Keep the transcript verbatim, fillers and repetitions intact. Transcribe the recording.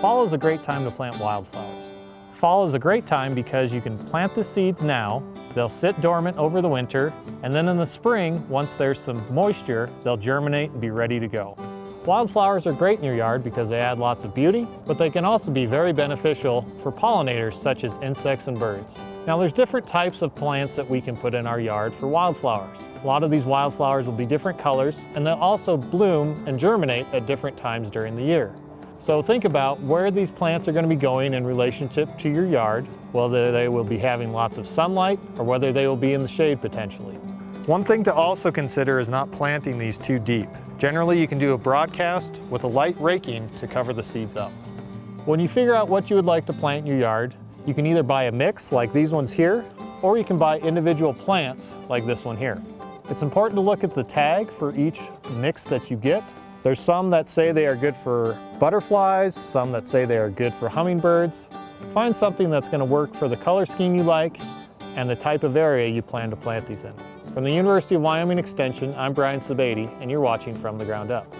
Fall is a great time to plant wildflowers. Fall is a great time because you can plant the seeds now, they'll sit dormant over the winter, and then in the spring, once there's some moisture, they'll germinate and be ready to go. Wildflowers are great in your yard because they add lots of beauty, but they can also be very beneficial for pollinators such as insects and birds. Now there's different types of plants that we can put in our yard for wildflowers. A lot of these wildflowers will be different colors, and they'll also bloom and germinate at different times during the year. So think about where these plants are going to be going in relationship to your yard, whether they will be having lots of sunlight or whether they will be in the shade potentially. One thing to also consider is not planting these too deep. Generally, you can do a broadcast with a light raking to cover the seeds up. When you figure out what you would like to plant in your yard, you can either buy a mix like these ones here, or you can buy individual plants like this one here. It's important to look at the tag for each mix that you get. There's some that say they are good for butterflies, some that say they are good for hummingbirds. Find something that's going to work for the color scheme you like and the type of area you plan to plant these in. From the University of Wyoming Extension, I'm Brian Sebade, and you're watching From the Ground Up.